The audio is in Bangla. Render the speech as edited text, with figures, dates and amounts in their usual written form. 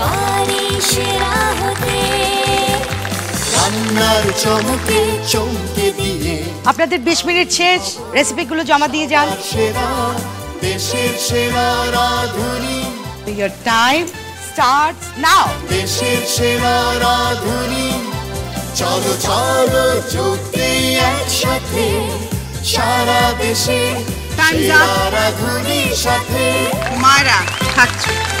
कारीशरा होते রান্নার চমকে চমকে দিয়ে আপনাদের 20 মিনিট শেষ রেসিপিগুলো জমা দিয়ে যান সেরা দেশের সেরা রাঁধুনি Your time starts now দেশের সেরা রাঁধুনি চলো চলো জুটি একসাথে সারা দেশে Time's up. Mara, touch.